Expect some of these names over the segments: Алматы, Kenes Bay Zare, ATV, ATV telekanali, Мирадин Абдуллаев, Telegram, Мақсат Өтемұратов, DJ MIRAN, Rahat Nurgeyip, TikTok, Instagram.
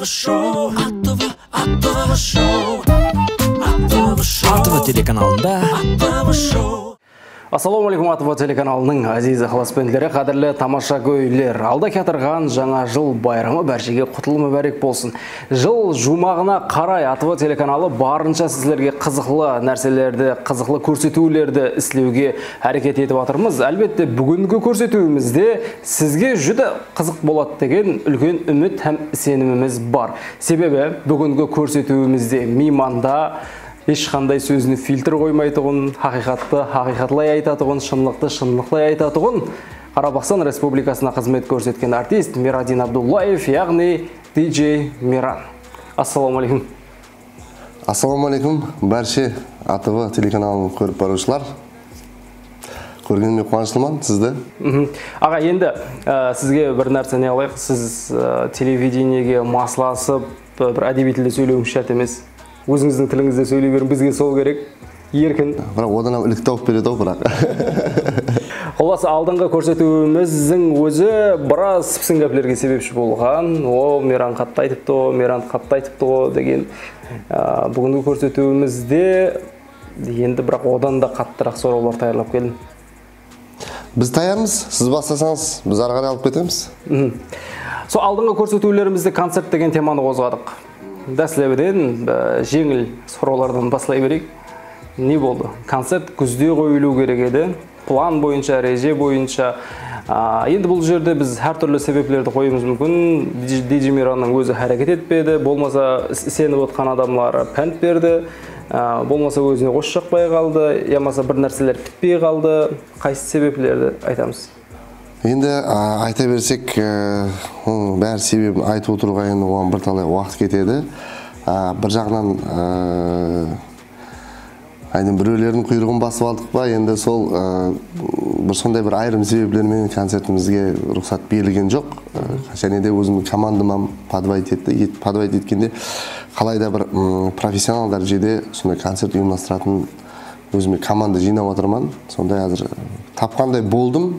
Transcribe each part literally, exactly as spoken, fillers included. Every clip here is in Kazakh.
A T V Show, A T V, A T V Show, A T V Show, A T V telekanalında A T V Show. Assalamu alaikum A T V telekanalının aziz ixlaspendleri, qadirli tamasha köylüler. Alda kettirgan жаңа жыл bayramı barchaga qutlu mübarek bolsun. Жыл жумағына қарай A T V телеканалы барынша sizlerге қызықлы нәрселерді, қызықлы көрсетулерді істеуге әрекет етіп отырмыз. Әлбетте бүгінгі көрсетуімізде sizге жүді қызық болады деген үлкен үміт һәм сеніміміз бар. Себебі бүгінгі көрсетуімізде мейманда ешқандай сөзіне фильтр қоймайтығын, хақиқатты хақиқатлай айтатығын, шынлықты шынлықтай айтатығын Қарабақсан Республикасына қызмет көрсеткен артист Мирадин Абдуллаев, яғни ди джей Миран. Ассаламу алейкум. Ассаламу алейкум. Барша А Т В телеканалын көріп барушылар. Көргеніме қуаныштымын сізді. Аға, енді сізге бір нәрсені алайық. Сіз телевидениеге масласып, бір әдеби тілде сөйлеуім шарт емес. Өзіңіздің тіліңізде сөйлей берін, бізге сол керек, еркін. Бірақ одан ау ілікті ауып береді ау, бірақ. Қоласы алдыңғы көрсетуіміздің өзі біраз сыпсын көплерге себепші болған. О, Миран қатты айтыпты, Миран қатты айтыпты деген бүгінгі көрсетуімізде енді бірақ одан да қаттырақ сораулар таярлап келдім. Біз таярмыз, сіз бастасаңыз, біз ары қарай алып кетеміз. Сол алдыңғы көрсетулерімізде концерт деген теманы қозғадық. Дәслебеден жеңіл сұролардан басылай берек. Не болды? Концерт күзде қойылу керек еді. План бойынша, реже бойынша. Енді бұл жерде біз әр түрлі себеплерді қойымыз мүмкін. ди джей Миранның өзі әрекет етпеді. Болмаса сеніп отқан адамлары пәнт берді. Болмаса өзіне қош шықпай қалды. Ямаса бір нәрселер бітпей қалды. Қайсы себеплерді айтамыз? Енді айта берсек, оның бәр себебін айтып отыруға енді оған бірталай уақыт кетеді. Бір жағынан біреулердің құйрығын басып алдық па, енді сол бір сондай бір айрым себеплермен концертімізге рұқсат берілген жоқ. Және де өзімнің командамам подвайт еткенде қалайда бір профессионал дәрежеде сондай концерт ұйымдастыратын өзіме команда жинап отырман. Сондай әзір тапқандай болдым.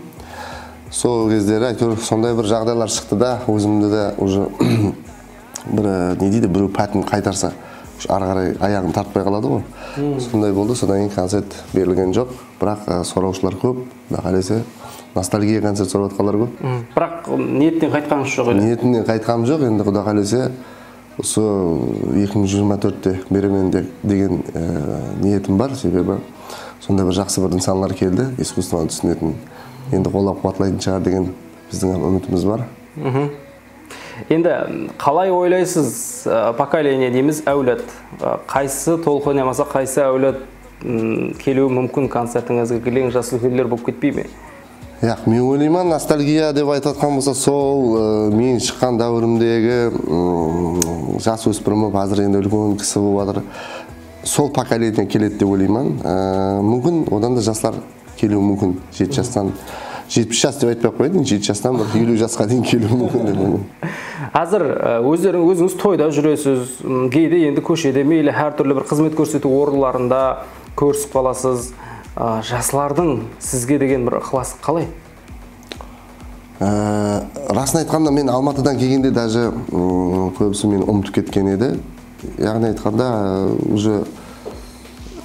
Сол кездері әйтеуір сондай бір жағдайлар шықты да, өзімді де уже бір не дейді, біреу пәтін қайтарса ары қарай аяғын тартпай қалады ғой. Сондай болды, содан кейін концерт берілген жоқ, бірақ сұраушылар көп, нақалесе ностальгия концерт сұраватқандар көп. Бірақ ниеттен қайтқаныңыз жоқ еді? Ниеттен қайтқаным жоқ, енді құда қалесе осы екі мың жиырма төртте беремен деген ниетім бар, себебі сондай бір жақсы бір инсанлар келді, искусствоны түсінетін. Енді қолап қуатлайтын шығар деген біздің үмітіміз бар. Енді қалай ойлайсыз, поколение дейміз, әулет? Қайсы толқын, немесе қайсы әулет келуі мүмкін концертіңізге? Келең жас үлкендер болып кетпей ме? Яқ, мен ойлаймын, ностальгия деп айтатқан болса, сол мен шыққан дәуірімдегі жас өспіріміп, азыр енді үлкен кісі болып жатыр. Сол поколение келеді деп ойлаймын. Мүмкін, одан да жастар келуі мүмкін, жеті жастан, жетпіс жас деп айтпай қойдың, жеті жастан бір елу жасқа дейін келуі мүмкін деп ойлаймын. Қазір өзіңіз тойда жүресіз, кейде енді көшеде мейлі әр түрлі бір қызмет көрсету орындарында көрсіп қаласыз. Жастардың сізге деген бір ықыласы қалай? Расын айтқанда, мен Алматыдан келгенде даже көбісі мен ұмытып кеткен еді. Яғни айтқанда, уже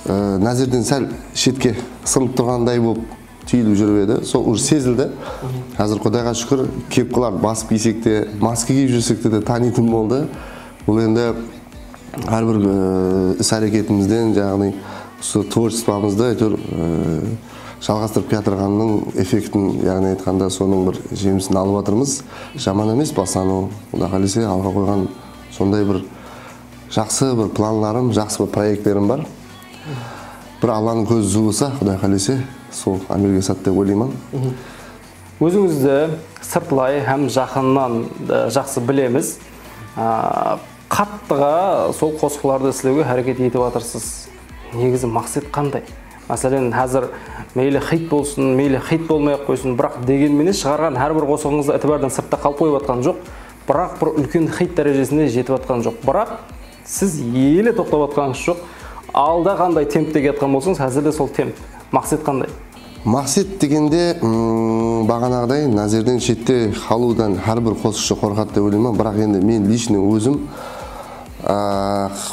Назерден сәл шетке сырылып тұрғандай болып түйіліп жүріп еді. Сол ұр сезілді. Қазір құдайға шүкір, кепкілар басып есекте, маски кейіп жүрсекте де танитын болды. Бұл енді әрбір іс әрекетімізден, жағыны творчествамызды жалғастырып кетіргеннің эффектін, яғни айтқанда соның бір жемісін алып атырмыз. Жаман емес бастан ол. Құда қалесе алға қойған сондай бір жақсы бір планларым, жақсы бір проектерім бар. Бір Алланың көз зуыса, құдай қалесе, сол әмелге сатты ойлаймын. Өзіңізді сыртлай, әм жақыннан жақсы білеміз. Қаттыға сол қосқыларды ісілеуге әрекет етіп атырсыз. Негізі мақсат қандай? Мәселен, әзір мейлі хит болсын, мейлі хит болмай қойсын, бірақ дегенмене шығарған әрбір қосқыңызды әтібәрден сыртта қалып қойып атқан жоқ, бірақ бір үлкен хит дәрежесінде жетіп атқан жоқ. Бірақ сіз еле тоқтап атқаныңыз жоқ. Алда қандай темп деген атқан болсаңыз, әзірде сол темп. Мақсат қандай? Maqsad deganda bağanağday nazardan şette haludan her bir qo'shiqchi qo'rqadi deb o'ylayman, biroq endi men lishni o'zim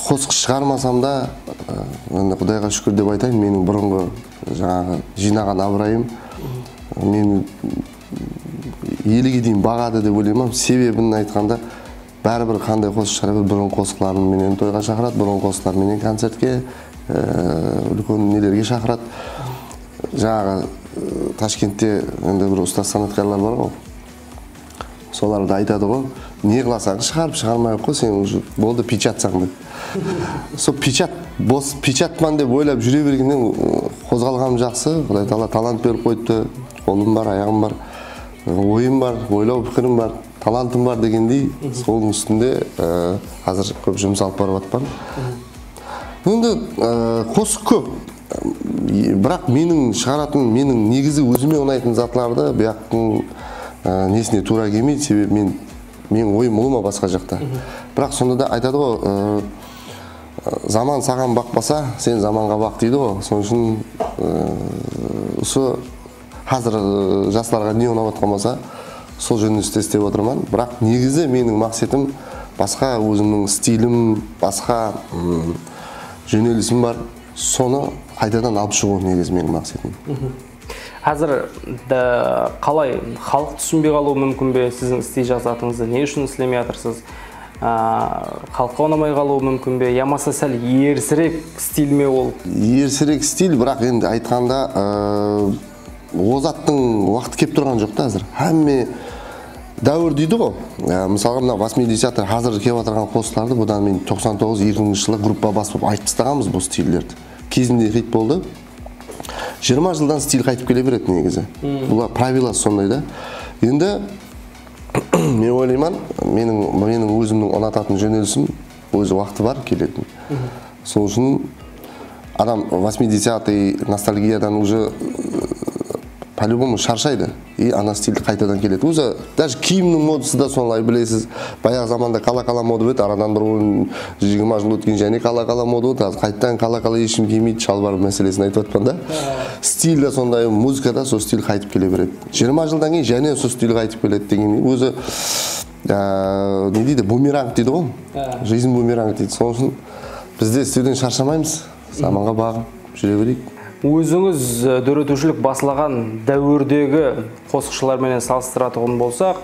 qo'shiq chiqarmasam da endi Xudoga shukr deb aytayin, mening burungi janaqa jinagan avrayim meni elliga deyin bağadı deb o'ylayman. Sebebini aytganda baribir qanday qo'shiq chiqarib, burun qo'shiqlarim meni to'yga chaqirat, burun qo'shiqlar meni konsertga, ulkan nelerga chaqirat. Janaqa Toshkentda endi bir usta san'atkorlar bor ku. Solar da aytadi ku, ne qilasan, chiqarib chiqarmay qo'y, sen bo'ldi pechatsan deb. So pechat bos pechatman deb o'ylab yuravergandan qo'zg'alganim yaxshi. Xudo taolo talant berib qo'yibdi. Qo'lim bor, oyog'im bor. O'yim var, o'ylov fikrim var, talantım var degende solun üstünde hazır köp jumş alıp barıp atpan. Endi qo'shiq köp. Biroq mening chiqarатын, mening negizi o'zime o'ynaytın zatlarda buyaqın nesine to'g'ri kelmaydi, sebebi men men o'yim bo'lma boshqa joyda. Biroq sonda da aytadi ku, zaman sağan bakmasa, sen zamanğa bak deydi ku. Sonuç için usu hazır jaslarga ne o'ynab atqanmasa, sol jönünü istestep oturman. Biroq negizi mening maqsadim boshqa, o'zimning stilim, boshqa jönelisim var. Sonu haydadan alıp çıkıp negizi mening maqsadim. Hazır da qalay xalq tushunmay qalığı mümkün be? Sizin istey jasatınızı ne üçün islemey atırsız? Xalqqa o'ynamay qalığı mümkün be? Yamasa sal yersirek stilme ol? Yersirek stil, biroq endi aytganda Ozat'ın vaqti kelib turgan joq da hazır. Hamma davr deydi ku. Misalga mına восьмидесятый hazır kelib atargan qo'shiqlarni bundan men to'qson to'qqiz ikki ming yilda gruppa basıp aytib tastağanmız bu stillerdi. Kezinde hit bo'ldi. жыйырма yıldan stil qaytib kele beradi negizi. Bular pravila sonday da. Endi men o'ylayman, mening mening o'zimning onatатын jönelsim, o'zi vaqti var keladi. Shuning uchun adam восьмидесятый nostalgiyadan уже по-любому шаршайды. И ана стиль қайтадан келеді. Өзі даже киімнің модасы да солай, білесіз. Баяғы заманда қала-қала мода өтті, арадан бір жиырма жыл өткен және қала-қала мода өтті. Қайтадан қала-қала ешкім кимейді, шалбар мәселесін айтып отқанда. Стиль де сондай, музыка да сол стиль қайтып келе береді. жыйырма жылдан кейін және сол стиль қайтып келеді деген. Өзі не дейді? Бумеранг дейді ғой. Жизнь бумеранг дейді. Сол үшін бізде стильден шаршамаймыз. Заманға бағып жүре берейік. Өзіңіз дөрөтушілік басылаған дәуірдегі қосықшылар менен салыстыратығын болсақ,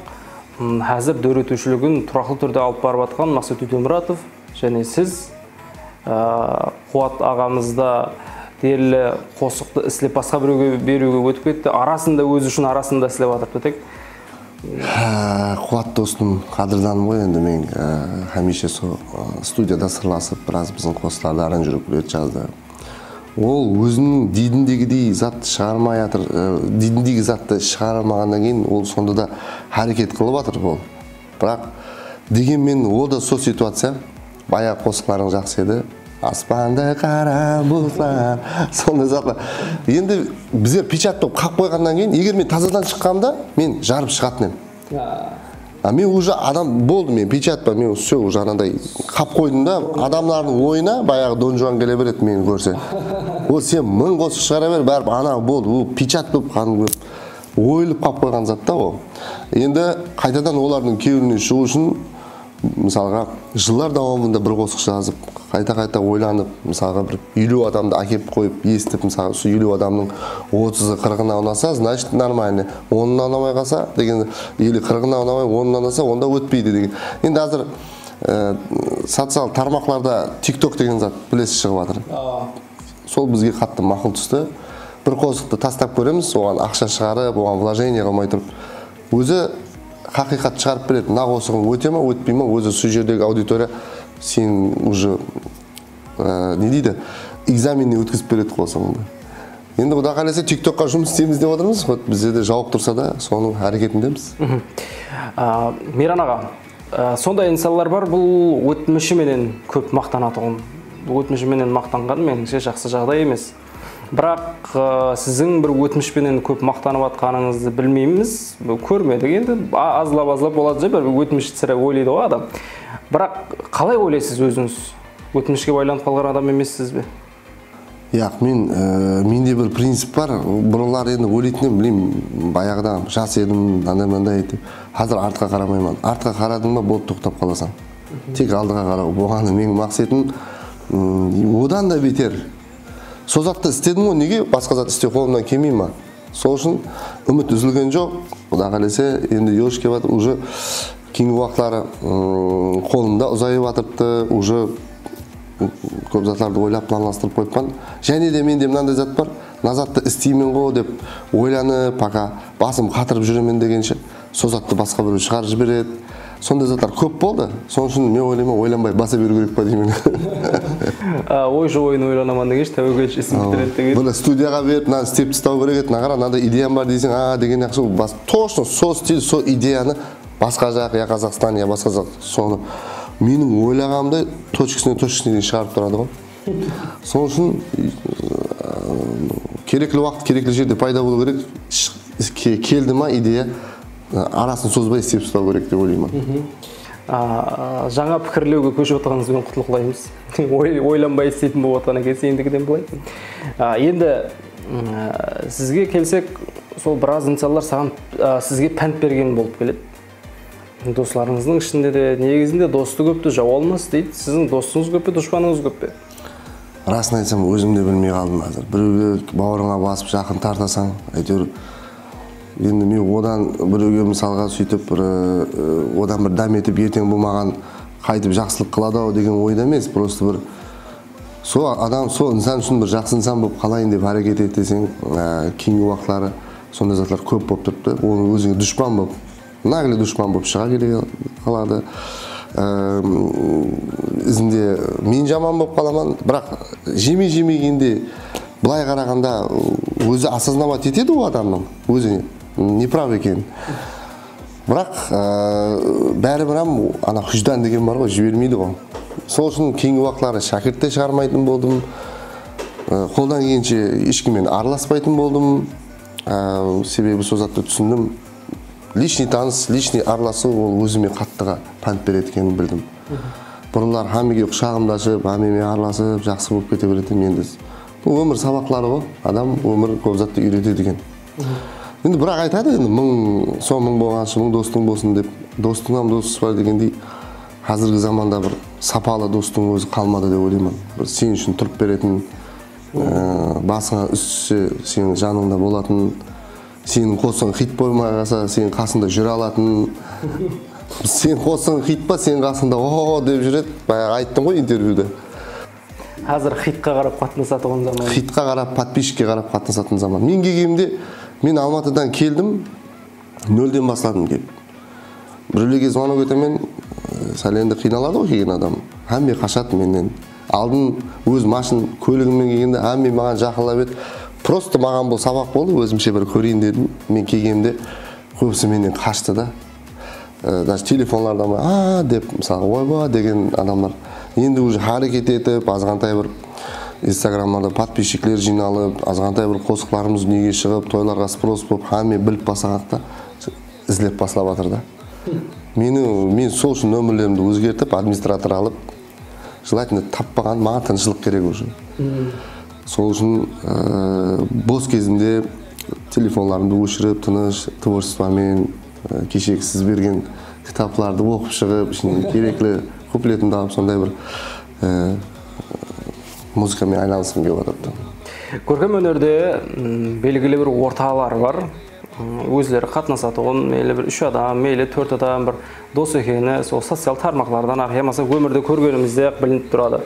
әзір дөрөтушілігін тұрақлы түрде алып барып атқан Мақсат Өтемұратов және сіз Қуат ағамызда дерлі қосықты ісілеп басқа біреуге беруге өтіп кетті, арасында өз үшін арасында ісілеп атырып кетті. Қуат достым, қадырданым ғой, енді мен хәмеше студияда сырласып, біраз біздің қосыларда аран жүріп білет жазды. Ол өзінің дедіндегідей затты шығармай атыр, дедіндегі затты шығармағаннан кейін ол сонда да әрекет қылып атыр ол. Бірақ дегенмен ол да сол ситуация, бая қосықларың жақсы еді. Аспанда қара бұлттар, сондай затты. Енді біздер печат топ қап қойғаннан кейін, егер мен тазадан шыққанда, мен жарып шығатын едім. А мен уже адам болдым, мен печатпа, мен все уже анандай қап қойдым да, адамлардың ойына баяғы Дон Жуан келе береді мені көрсе. Ол сен мың қосып шығара бер, бәрібір ана болды, ол печат болып қанып көріп, ойлып қап қойған зат та ол. Енді қайтадан олардың кеуіріне шығу үшін, мысалға, жылдар давамында бір қосық жазып, қайта-қайта ойланып, мысалға бір елу адамды әкеп қойып, естіп, мысалға, елу адамның отызы қырқына ұнаса, значит нормально. онына ұнамай қалса, деген, елі қырқына ұнамай, онына ұнаса, онда өтпейді деген. Енді азыр социал тармақларда TikTok деген зат білесі шығып жатыр. Сол бізге қатты мақұл түсті. Бір қосықты тастап көреміз, оған ақша шығарып, оған вложение қылмай тұрып. Өзі хақиқат шығарып біледі, нақ осығын өте ма, өтпей ма, өзі сол жердегі аудитория сен уже не дейді, экзаменіне өткізіп береді қосығыңды. Енді құда қалесе TikTokқа жұмыс істейміз деп отырмыз, бізде де жауып тұрса да соның әрекетіндеміз. Миран аға, сондай инсанлар бар, бұл өтмішіменен көп мақтанатығын, өтмішіменен мақтанған меніңше жақсы жағдай емес. Бірақ sizin bir өтмішпенен көп мақтанып атқаныңызды білмейміз, көрмедік. Енді азылап-азылап болады жа, бір өтміш сірі ойлайды ғой адам. Бірақ қалай ойлайсыз өзіңіз? Өтмішке байланып қалған адам емессіз бе? Yok, men mende bir prinsip var. Bunlar endi o'ylaydim, bilim, bayaqdan yosh edim, qanday-qanday etib. Hozir ortga qaramayman. Ortga qaradimmi, bo'lib to'xtab qolasan. Tek oldiga qarab bo'lgani mening maqsadim o'dan da beter. So'zatni istedim-ku, nega boshqa zot istay qo'limdan kelmayman. Shuning uchun umid uzilgan yo'q. Xudo xolasa, endi yosh kelyapti, uje keyingi vaqtlari qo'limda uzayib o'tiribdi, uje ko'p zatlarni o'ylab planlashtirib qo'ygan. Ya'ni de menda bunday zat bor, nazatni istayman go deb o'ylanib, paka bosim qatirib yuraman degancha so'zatni boshqa bir chiqarib beradi. Sonda zatlar ko'p bo'ldi. Shuning uchun men o'ylayman, o'ylanmay bosib yurib-yurib deyman. O'y shu o'yini o'ylanaman degach, tavogach ism bitiradi degan. Buni studiyaga berib, na step stav kerak, na qara, nada ideyam bor deysang, ha degan yaxshi, bas to'g'ri so'z stil, so ideyani boshqa joyga, ya Qozog'iston, ya boshqa joyga so'ni mening o'ylaganimda tochkasini tochkasini chiqarib turadi-ku. Shuning uchun kerakli vaqt, kerakli yerda paydo bo'lishi kerak. Keldimi ideya, arasini so'zbay istib turish kerak deb o'ylayman. Жаңа пікірлеуге көшіп отырғаныңызбен құттықтаймыз. Ойланбай істейтін болып отырған екенсіз, ендігіден былай. Енді сізге келсек, сол біраз инсанлар сізге пәнд берген болып келеді. Достарыңыздың ішінде де, негізінде досты көпті жау алмас дейді. Сіздің достыңыз көппе, дұшпаныңыз көппе? Расын айтсам, өзім де білмей қалдым әзір. Біреуге бауырыңа басып, жақын тартасаң, әйтеуір, енді мен одан біреуге мысалға сөйтіп, одан бір дәм етіп, ертең болмаған қайтып жақсылық қылады-ау деген ойда емес, просто бір сол адам, сол инсан үшін бір жақсы инсан болып қалайын деп әрекет етсең, кейінгі уақытлары сондай затлар көп болып тұрыпты. Оның өзіне дұшпан болып, нағылы дұшпан болып шыға келе қалады. Ізінде мен жаман болып қаламан, бірақ жеме-жемегенде былай қарағанда өзі осознавать етеді ол адамның өзіне неправ екен. Бірақ бәрібір ham ана хуждан деген бар ғой, жібермейді ғой. Сол үшін кейінгі уақытлары шәкіртте шығармайтын болдым. Қолдан келгенше ешкіммен араласпайтын болдым. Себебі сол затты түсіндім. Личный таныс, личный араласу ол өзіме қаттыға пәнд береді екенін білдім. Бұрынлар хамеге құшағымдасып, хамемен араласып, жақсы болып кете беретін мен дес. Бұл өмір сабақтары ғой. Адам өмір көп затты үйретеді екен. Енді бірақ айтады, мың соң мың болғанша, мың достың болсын деп, достыңнан достысы бар дегендей, қазіргі заманда бір сапалы достың өзі қалмады деп ойлаймын. Сен үшін тұрып беретін, басыңа үссе сенің жаныңда болатын, сенің қосың хит болмағаса, сенің қасында жүре алатын, сен қосың хит па, сенің қасында о-о-о деп жүреді, баяғы айттым ғой интервьюде. Қазір хитқа қарап қатынасатын заман. Хитқа қарап, подписчикке қарап қатынасатын заман. Мен келгенімде, мен Алматыдан келдім, нөлден бастадым келіп. Біреулерге звонок етемен, сәленді қиналады ғой келген адам. Әмме қашады менен. Алдын өз машин көлігіммен келгенде, әмме маған жақынлап еді. Просто маған бұл сабақ болды, өзімше бір көрейін дедім. Мен келгенімде көбісі менен қашты да. Даже телефонларда ма, ааа деп, мысалы, ойба деген адамдар. Енді уже харекет етіп, азғантай бір Instagram'да подписчиклер жиналып, азғантай бір қосықларымыз неге шығып, тойларға спрос болып, хаме біліп басағақта, ізділеп басылап атыр да. Мен сол үшін өмірлерімді өзгертіп, администратор алып, жылайтынды таппаған маған тыншылық керек уже. Сол үшін бос кезімде телефонларымды өшіріп, тыныш, творчествомен, кешексіз берген кітапларды оқып шығып, керекілі куплетін алып, сондай бір музыкамен айналысым келіп отырды. Көркем өнерде белгілі бір орталар бар. Өзлері қатынасады, мейлі бір үш адам, мейлі төрт адам, бір дос екені сол социал тармақтардан ақ, ямаса өмірді көргенімізде білініп тұрады.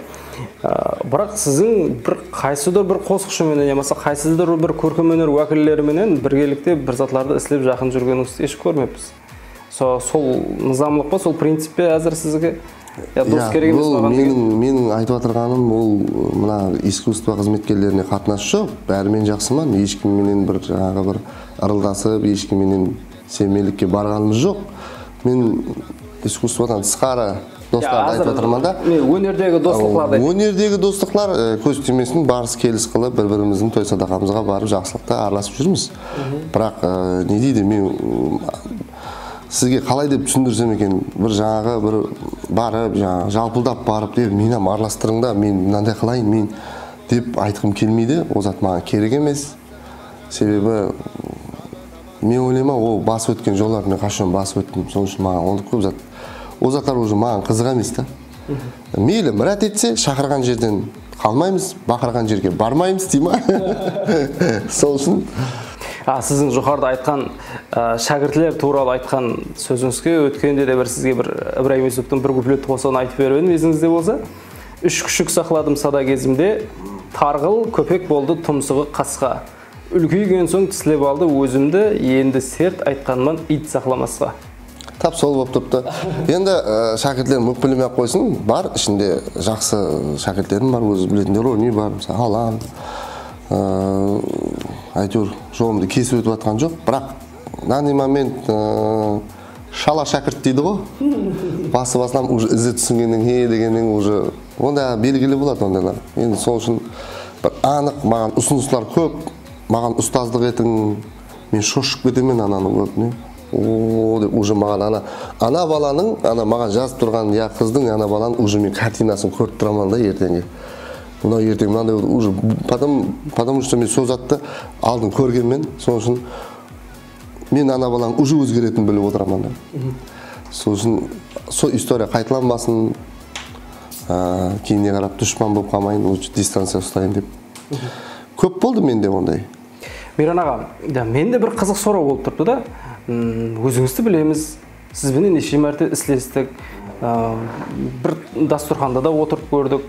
Бірақ сіздің бір қайсыда бір қосықшымен, ямаса қайсыда бір көркем өнер уәкілдерімен біргелікте бір затларды ісіліп жақын жүргеніңізді еш көрмеппіз. Сол низамлық па, сол принципе әзір сізге дос керек емес маған деген? Менің айтып отырғаным ол мына искусство қызметкерлеріне қатынасы жоқ. Бәрімен жақсымын, ешкімменен бір жаңағы бір ырылдасып, ешкімменен семейлікке барғанымыз жоқ. Мен искусстводан тысқары достарды айтып отырмын да. Өнердегі достықларды. Өнердегі достықлар көз тимесін барыс келіс қылып, бір-біріміздің той садақамызға барып жақсылықта араласып жүрміз. Бірақ не дейді, мен сізге қалай деп түсіндірсем екен, бір жаңағы бір барып, жаңағы жалпылдап барып деп, мені араластырыңда, мен мынандай қылайын, мен deb aytqim kelmaydi, uzatmagan kerak emas. Sebebi men o'ylayman, o basib o'tgan joylarni qachon basib o'tdim, so'nishni menga olib qo'yib uzat. O'zaqlar o'zi menga qiziq emasda. Meyli mirat etse, chaqirgan yerdan qalmaymiz, baqirgan yerga bormaymiz, deyman. So'nishni Ha, sizin yukarıda aytkan şagirdler to'g'ri aytgan sözünüzge ötkende de bir sizge bir İbrahim Yusuf'tan bir kuplet olsağını aytib berdim ezinizde bolsa. Üç küçük sakladım sada gezimde, targıl köpek boldu tumsuğu qasqa. Ülküygen so'ng tislep aldı özümde, endi sert aytqanman it saklamasqa. Tap sol bop toptu. Endi şagirdler muk bilmey qoysun, bar içinde jaxşı şagirdlerim var, öz biletindeki rolü var, mesela halam. Aytıyor, jolumdu kesip ötüp atqan joq, biroq nani moment şala şagirt deydi go. Bası-basılam уже izi tushingenden he degenden уже onda belgili bolat ondalar. Endi sol uchun bir aniq magan usunislar ko'p. Magan ustozlik eting, men shoshib ketemen anani ko'pni. O deb уже magan ana ana balaning ana magan jazib turgan ya qizning ana balaning уже men kartinasini ko'rib turaman da ertangi. Buna girdim lan da ucu, patam patam uçtum söz attı, aldım körgem ben, sonuçun ben ana balan ucu uzgiretim böyle oturamanda. Sonuçun so historia kayıtlanmasın, kine garap düşman bu kamayın, ucu distansiya ustayın deyip. Köp oldu mende onday. Miran ağa, mende bir kızık soru olup durdu da, özünüzü bilemiz, siz beni neşe merte islestik, bir dasturxanda da oturup gördük.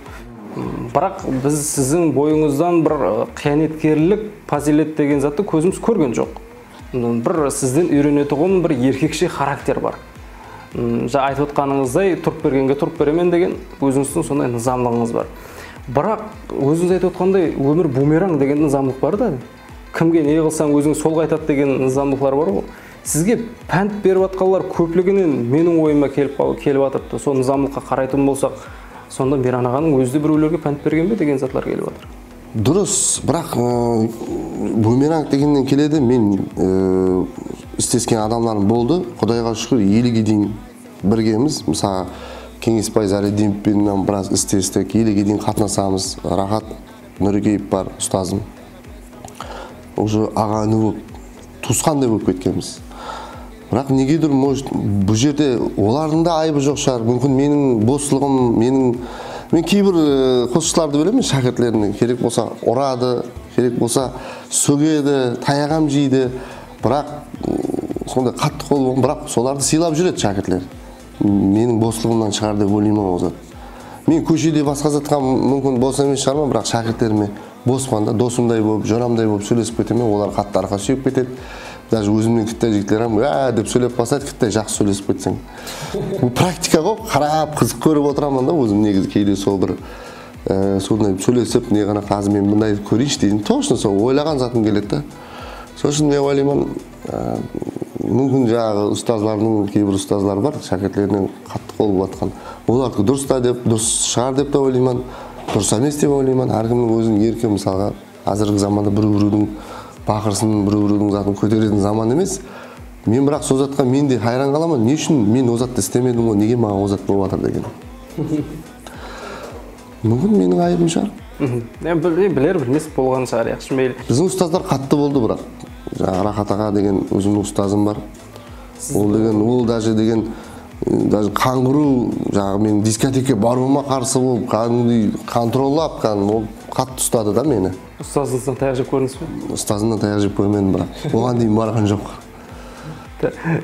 Biroq biz sizin boyunuzdan bir qiyanatkerlik, fazilet degan zatni ko'zimiz ko'rgan joq. Bir sizden öyrenidigan bir erkekçi xarakter var. Ja aytib o'tganingizdek, turib berganga turib beraman degan o'zingizning sonday nizomligingiz var. Biroq o'zingiz aytib o'tganday, umr bumerang degan nizomlik var-da. Kimga ne qilsang o'zing so'lga aytadi degan nizomliklar bor-ku. Sizga pand berib o'tganlar ko'pligining mening o'yimga kelib kelib o'tiribdi. Son nizomlikqa qaraytib bo'lsak, sonda Miran ağanın özde birovlarga pand bergenbe degen zatlar kelip atır. Durus, biroq bumerang degenden keledi. Men istesken adamlarım boldu. Kudayga şükür elliga deyin birgemiz. Mesela Kenes Bay Zare dempinden biraz istestik. elliga deyin katnasamız. Rahat Nurgeyip var ustazım. Oju ağanı bulup, tuzkanday bulup ketkemiz. Biroq negidir, может, bu yerde olarında ayıbı yok şar. Mümkün menin boşluğum, menin men kibir koşuşlardı bilemen şagirdlerini gerek olsa oradı, gerek olsa sögedi, tayağam jeydi. Biroq sonda katlı kol, biroq solardı silap jüredi şagirdler. Menin boşluğumdan çıkar deb o'ylayman o'zi. Men köşede başqa zatqa mümkün bolsa emas şarman, biroq şagirdlerimi bosqanda dostumday bo'lib, joramday bo'lib söylesip ketemen, ular katlı arqa suyup ketedi. Даже өзімнің кіттай жігіттерім, ә, деп сөйлеп басады, кіттай жақсы сөйлесіп кетсең. Бұл практика ғой, қарап, қызық көріп отырамын да, өзім негізі кейде сол бір сондай сөйлесіп, не ғана қазір мен мындай көрейінші дейін, точно сол ойлаған затым келеді да. Сол үшін мен ойлаймын, мүмкін жаңағы ұстазлардың, кейбір ұстаздар бар, шәкірттерінен қатты қол болып жатқан. Оларды дұрыс та деп, дұрыс шығар деп те ойлаймын, дұрыс емес деп ойлаймын. Әркімнің өзінің еркі, мысалға, қазіргі заманда бір-бірінің бақырсын, бір-бірінің затын көтеретін заман емес. Мен бірақ сол затқа мен де хайран қаламын. Не үшін мен ол затты істемедім ғой? Неге маған ол зат болып жатыр деген? Мүмкін менің айыбым шығар. Білер білмес болған шығар, яқшы мейлі. Біздің ұстаздар қатты болды бірақ. Рахат аға деген өзімнің ұстазым бар. Ол деген, ол даже деген қаңғыру, жаңағы мен дискотекке баруыма қарсы болып, контроллап, ол қатты ұстады да мені. Ұстазыңыздан таяқ жеп көрдіңіз бе? Ұстазымнан таяқ жеп көрмедім бірақ. Оған дейін барған жоқ.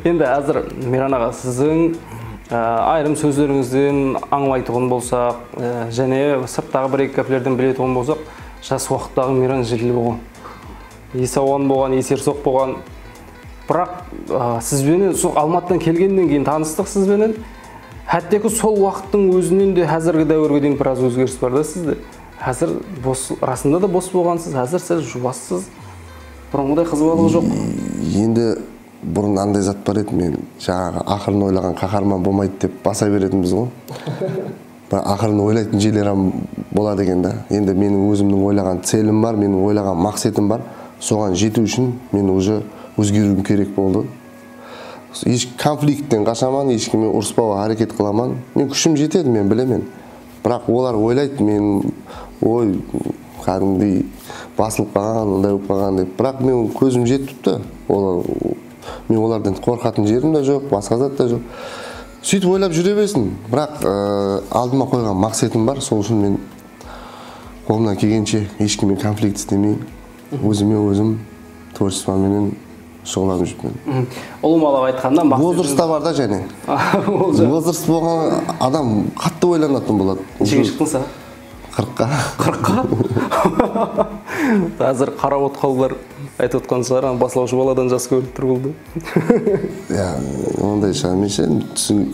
Енді әзір Миран аға, сіздің айрым сөздеріңізден аңлайтұғын болсақ, және сырттағы бір-екі кәпілерден білетұғын болсақ, жас уақыттағы Миран жерлі болған. Есауан болған, есерсоқ болған. Бірақ сіз бені сол Алматыдан келгеннен кейін таныстық сіз бенен. Хәттекі сол уақыттың өзінен де әзіргі дәуірге дейін біраз өзгеріс бар да сізді. Hazır boz, arasında da boz boğansız, hazır siz jubassız. Bronguday kızbalığı yok. Şimdi burun anday zat bar edi, men janağı akırını oylagan kahraman bolmaydı dep basa beretimiz go. Biroq akırını oylaytın jeler ham bolad eken da. Endi menin özümnün oylagan celim var, menin oylagan maksadım var. Soğan jetü üçün men oju özgürüm kerek boldu. Hiç konfliktten kaçaman, hiç kimle uruspağa hareket kılaman. Men küşüm jetedi, men bilemen. Biroq olar oylaydı, men oy kandil basılıp kalan, onday olup kalan dep. Bırak men közüm jettipti. Olar men olardan korkatın jerim de jok, başka zat da jok. Sütüp oylap jüre bersin. Bırak aldıma koygan maksadım var. Sol üçün men kolumdan kelgençe eş kimmen konflikt istemey. Özüme özüm torçma menen şoğlanıp jürmen. Olum alap aytkanda maksat. Bozırsta var da jane. Bozırst bolgan adam katty oylanatın bolat. Çege çıktınsa? kırkka. kırkka? Hazır kara otkallar aytıp atkan şar, an baslauvchi baladan jas kölüktür boldu. Ya, onday şa, mençe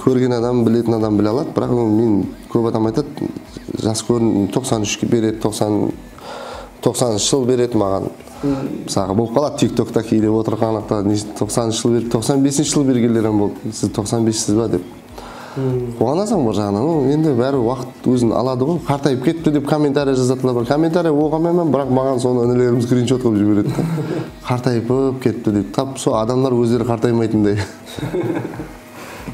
körgen adam, bileten adam bile alat, bırak men köp adam aytat, jas körün doksan üçkü beret, doksan doksanıncı yıl beret magan. Misal bolup kalat TikTokta keylep oturganakta doksanıncı yıl beret, doksan beşinci yıl bergenler ham boldu. Siz doksan beşsizba dep. Kuanasam bir jağından, endi bari vaqt özün aladi go. Qartayıp ketipti dep kommentariya jazatılar. Kommentariya oqamayman, bırak magan sonu inelerim screenshot qilib jiberedi. Qartayıp ketipti dep. Tap, so adamlar o'zlari qartaymaytınday.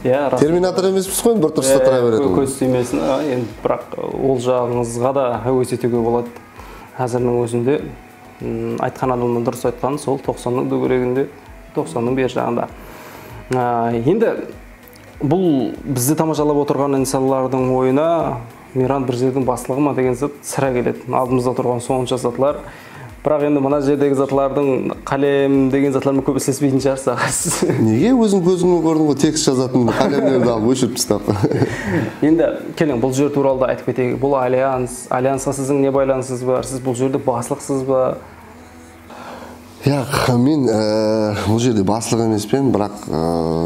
Ya, Terminator emasmiz qo'y, bir turishda tura beradi. Ko'z suymesin. Endi bırak ol jağınızga da o'zetege boladi. Hazırning o'zinde aytgan adamlar durus aytgan, sol toqsonning do'g'reginde, toqsonning ber jağında. Endi bu bizde tamaşalap oturgan insanlarning oyuna Miran bir yerden basılığı mı degen zat sıra keledi. Aldımızda turgan soğunça zatlar. Bırak endi mana jerdegi zatlarning kalem degen zatlarni köp eslesbeyin jarsa. Nege özün gözüngü gördün go tekst jazatın kalemlerdi alıp öşürüp tastap. Endi keling bu yer turalda aytıp keteyik. Bul alyans, alyansa sizin ne baylansız var? Siz bu jerde basılıksız ba? Ya, men bu jerde basılıq emasmen, bırak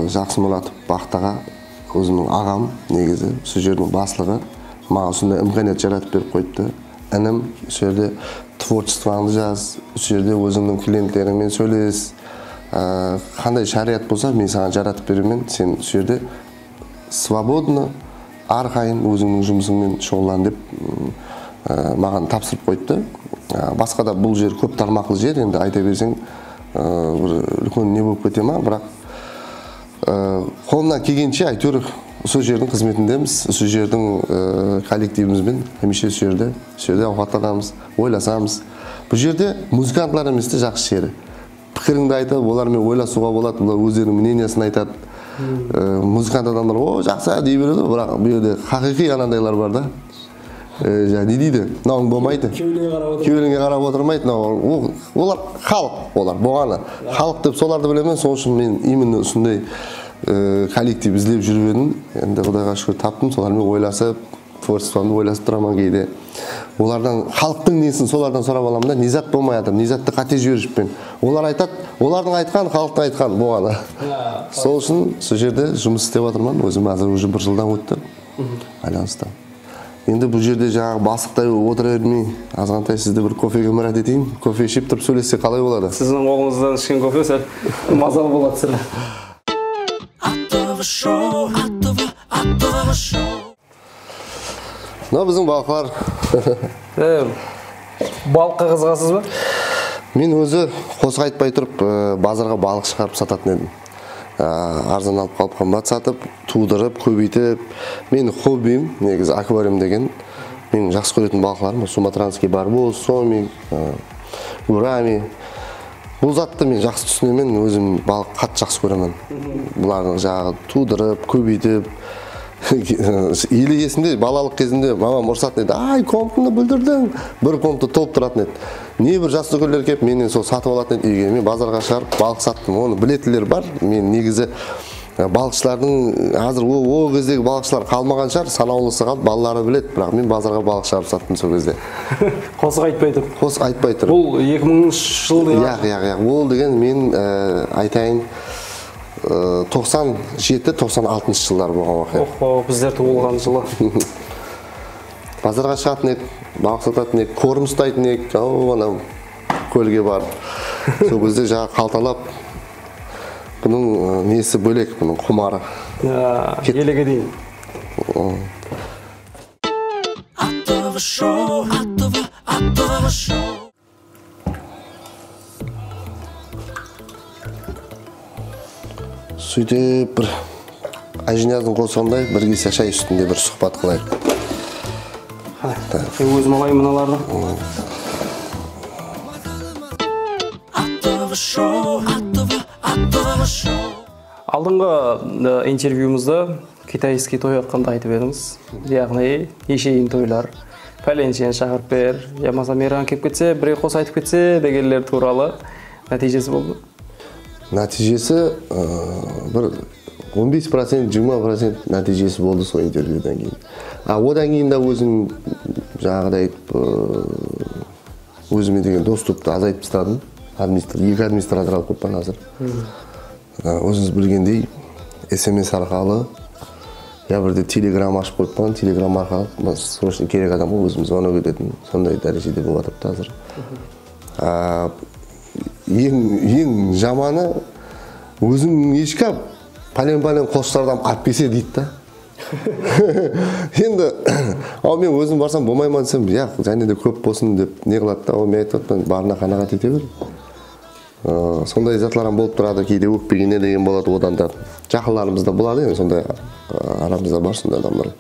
Jaksımolov Baqtaga özünün ağam negezi şu yerning basılığı mağa şunday imkoniyat yaratıp berip qoydu. Inim şu yerde tvorchествоңды jaz, şu yerde özüngdin klientleringmen söyles. Qanday şariat bolsa men sana yaratıp beremen, sen şu yerde свободно ar qayın özüngdin jumısingmen şoğlan dep mağa tapşırıp qoydu. Başka da bu yer köp tarmaklı yer, endi ayta berseň bir ülkön ne bolup kete ma, bırak kolumdan kelgençe aytör şu yerning hizmetindemiz, şu yerning kollektivimizmen hemişe şu yerde, şu yerde awqatlanamız, oylasamız. Bu yerde muzikantlar emesdi jaqşı yeri. Pikiriňdi aytıp, olar men oylasууga bolat, ular özleriniň mnenиясин айтат. Muzikant adamlar "O, jaqsa" dей beredi, bırak bu yerde haqiqiy anandaylar bar da. Ee, ne deydi? Nağın bomaydı. Köyünge qarap oturmaydı. Olar halk, olar boğanı. Halk dep solardı bilemen, son üçün men именно üşündey kollektiv izlep jürüp edim. Endi Kudayga şükür taptım. Solar men oylasıp, tvorchествоңды oylasıp turaman keyde. Olardan halktın nesin solardan sorap alam da, ne zat bolmayatır, ne zatty kate jiberišpen. Olar aytat, olarning aytqan, halktın aytqan boğanı. Sol üçün şu jerde jumıs istep atırman. Özüm azır уже bir jıldan öttü. Alyanstan. Endi bu jerde jağ basıqtay otura bermey, azğanтай sizde bir kofege mürat eteyin. Kofe içip turıp söylesek qalay boladi? Sizin qoğuңызdan içken kofe sal mazal bolat sizlar. No, bizim balqalar. Э, балыққа қызығасыз ба? Мен өзі қосқа айтпай тұрып, базарға балық шығарып сататын едім. Arzan alıp kalıp kambat satıp, tuğdırıp, köbeytip. Benim hobim, negiz akvaryum degen. Benim жақсы көретін балықларым, Sumatranskiy barboz, somi, gurami. Бұл затты мен жақсы түсінемен, өзім балық қатты жақсы көремін. Бұлардың жағы tuğdırып, көбейтіп. Или есімде, балалық кезінде мамам ұрсатын еді. Ай, компты бүлдірдің. Бір компты толып тұратын еді. Не бір жасы көрлер кеп, менен сол сатып алатын еді. Үйге мен базарға шығарып, балық саттым. Оны білетілер бар. Мен негізі балықшылардың, азыр ол кездегі балықшылар қалмаған шығар, санаулысы қалып, балалары білет. Бірақ мен базарға балық шығарып саттым сол кезде. Қосық айтпай тұр. Қосық айтпай тұр. Бұл екі мыңыншы жыл деген. Яқ, яқ, яқ. Ол деген мен айтайын doksan yedi doksan altıncı yıllar болған вакыт. Охо, біздер туылған жылы. Базарға шығатын едік, балық сататын едік, қорым ұстайтын едік, жау анау көлге барып. Сол кезде жаңа қалталап, бұның несі бөлек, бұның құмары. Елеге дейін. Сөйтіп бір әжіняздың қосығындай бір кесе шай үстінде бір сұхбат қылайық. Өзім алайым мыналарды. Aldınғы интервьюімізді китайский той атқанда айтып едіңіз. Яғни ешейін тойлар, пәленшен шақырып бер, ямаса Миран кеп кетсе, біреу қос айтып кетсе дегенлер туралы нәтижесі болды. Нәтижесі бір он бес процент жиырма процент нәтижесі болды сол интервьюдан кейін. А одан кейін де өзім жаңағыдай өзіме деген доступты азайтып тастадым. Екі администратор алып қойыппын азыр. Өзіңіз білгендей, эс эм эс арқалы, я бірде телеграм ашып қойыппын, телеграм арқалы, срочный керек адам болып өзіміз оны кететін, сондай дәрежеде болады азыр. Ең жаманы, өзің ешкі пәлен-пәлен қосшылардан қатпесе дейді та. Енді, ал мен өзім барсам, болмайман десем, және де көп болсын деп не қылады, ал мен айтып, барына қанағат ете бер. Сондай затларым болып тұрады, кейде өкпегене деген болады одан да. Жақыларымызда болады, сондай арамызда бар сонда адамдар.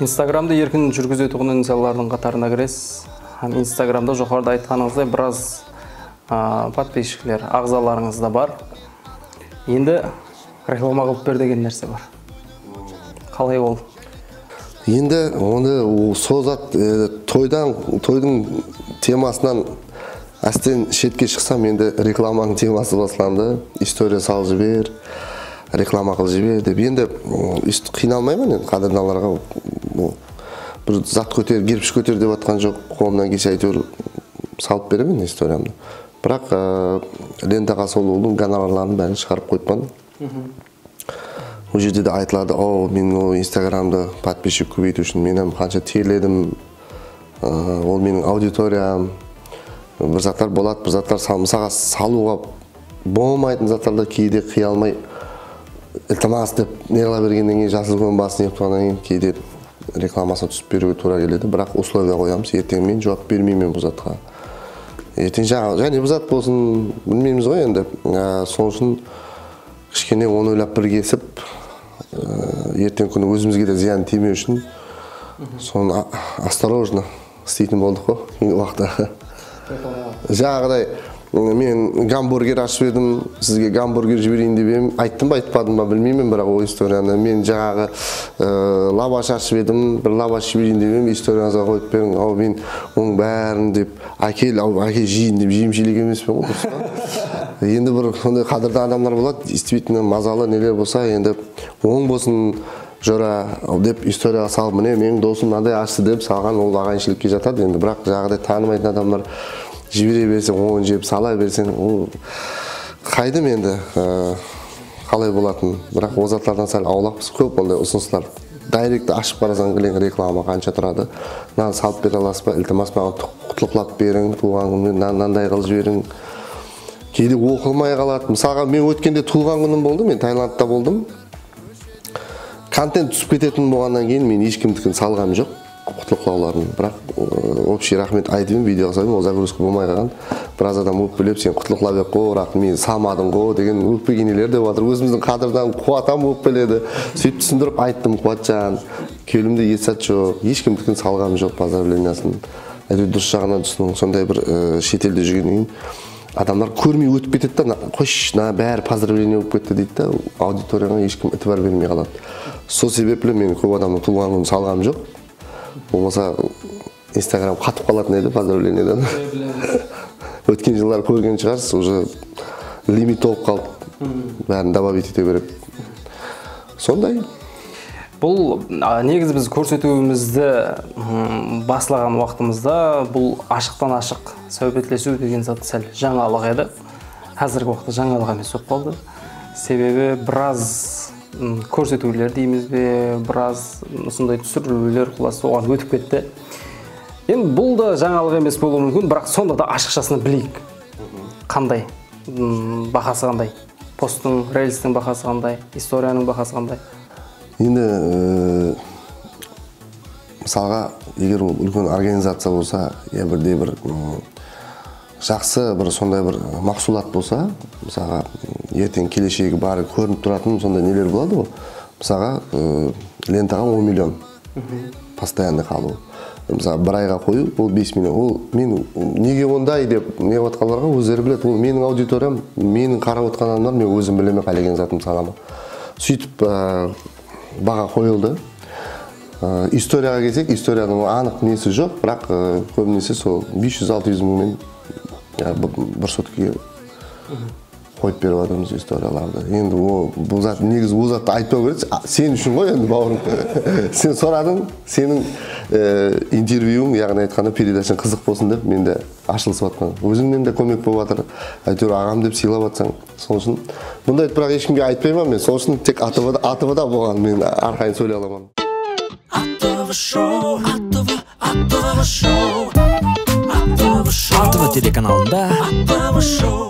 Инстаграмда еркін жүргізу тұғын инсалардың қатарына кіресіз. Инстаграмда жоғарыда айтқаныңыздай біраз подписчиклер, ағзаларыңызда бар. Енді реклама қылып бер деген нәрсе бар. Қалай ол? Енді оны созат тойдың темасынан әстен шетке шықсам, енді рекламаның темасы басыланды, история сал жібер, реклама қыл жібер деп. Енді қиналмаймын, енді қадырналарға бір зат көтер, керпіш көтер деп атқан жоқ, қолымнан кесе әйтеуір салып беремін историямды. Бірақ лентаға сол олдың каналарларын бәрін шығарып қойыппын. Ол жерде де айтылады, о, мен ол инстаграмды подписчик көбейту үшін менім қанша терледім, ол менің аудиториям. Бір заттар болады, бір заттар мысаға салуға болмайтын заттарды кейде қиялмай ілтимас деп неғыла бергенден кейін жасыл көң басын ептіғаннан кейін кейде рекламасына түсіп беруге тура келеді. Бірақ условия қоямыз, ертең мен жауап бермеймін бұл затқа. Ертең және бұл зат болсын, білмейміз ғой енді. Сол үшін кішкене оны ойлап біргесіп, ертең күні өзімізге де зиян тимеу үшін соны осторожно істейтін болдық қой кейінгі уақытта. Жағдай, мен гамбургер ашып едім, сізге гамбургер жіберейін деп едім, айттым ба, айтпадым ба, білмеймін, бірақ ол историяны. Мен жаңағы лаваш ашып едім, бір лаваш жіберейін деп едім, историяңызға қойып берің, ау мен оның бәрін деп, әкел, ау әкел жейін деп, жеймшілік емес пе, ғой. Енді бір сондай қадірді адамдар болады, действительно мазалы нелер болса, енді оң болсын жора деп историяға салып, міне менің досым мынандай ашты деп салған, ол ағайыншылыққа жатады енді. Бірақ жағдай танымайтын адамдар жібере берсең, оны жеп сала берсең, ол қайдым енді қалай болатын. Бірақ ол затлардан сәл аулақпыз, көп ондай ұсыныстар. Дайректі ашып қарасаң келең реклама қанша тұрады, мынаны салып бере аласыз ба, ілтимас маған құтлықлап берің, туған күніммен мынандай қылып жіберің. Кейде оқылмай қалады. Мысалға мен өткенде туған күнім болды, мен Таиландта болдым. Контент түсіп кететін болғаннан кейін мен ешкімдікін салғам жоқ, құтлықлауларын. Бірақ общий рахмет айтып видеоға салдым, ол загрузка болмай қалған. Біраз адам өкпелеп, сен құтлықлап ек қой, бірақ мен салмадым ғой деген өкпегенелер де батыр. Өзіміздің қадырдан қуатам өкпеледі. Сөйтіп түсіндіріп айттым, Қуатжан, келімде есат жоқ, ешкімдікін салғам жоқ базарленасын. Әйтеуір дұрыс жағынан түсінің, сондай бір шетелде жүргеннен кейін адамдар көрмей өтіп кетеді, қойш, бәрі поздравление өтіп кетті дейді, аудиторияға ешкім итібар бермей қалады. Сол себеплі мен көп адамның туған күнін салғам жоқ. Болмаса, инстаграм қатып қалатын еді поздравлениеден. Өткен жылдар көрген шығарсыз, уже лимит толып қалды, бәрін добавить ете береді. Сондай. Бұл негізі біз көрсетуімізді басылған уақытымызда бұл ашықтан-ашық сөйлесу деген зат сәл жаңалық еді. Қазіргі уақытта жаңалық емес болып қалды. Себебі біраз көрсетулер дейміз бе, біраз осындай түсірілулер құласы оған өтіп кетті. Енді бұл да жаңалық емес болуы мүмкін, бірақ сонда да ашықшасын білейік. Қандай, бағасы қандай, посттың, релстің бағасы қандай, историяның бағасы қандай. Енді, мысалға, егер ол үлкен организация болса, я бірдей бір жақсы, бір сондай бір мақсулат болса, мысалға, ертең келешегі бары көрініп тұратын, сонда нелер болады ол? Мысалға, лентаға он миллион постоянды қалу. mesela bir ayga koyup, o beş milyon, o men nege onday dep ne yapatkanlarga özderi bilet, o menin auditoriyam, menin karap atkan adamlar, men özüm bileme kaylegen zatımı salama. Süytip bağa koyuldu. Historiyaga kelsek, historiyanın anık nesi joq, biroq köbinese sol beş yüz altı yüz mingmen bir sotkaga koyup berip atamız historiyalardı. Endi o bu zat negiz bu zatni aytpau kerak. Sen üçün koy endi bawırım. Sen soradın, senin intervyuň, ýagny aytkanda передачаң кызык bolsun dep mende açylsyp atman. Özüňden de kömek bolup atyr. Aytyr agam dep siylap atsaň, şol üçin munday biroq hiç kimge aytpaýman men. Şol üçin tek atyda atyda bolgan men arkany söyley alamam. ATV SHOW, ATV, ATV SHOW, ATV SHOW, ATV telekanalında ATV SHOW.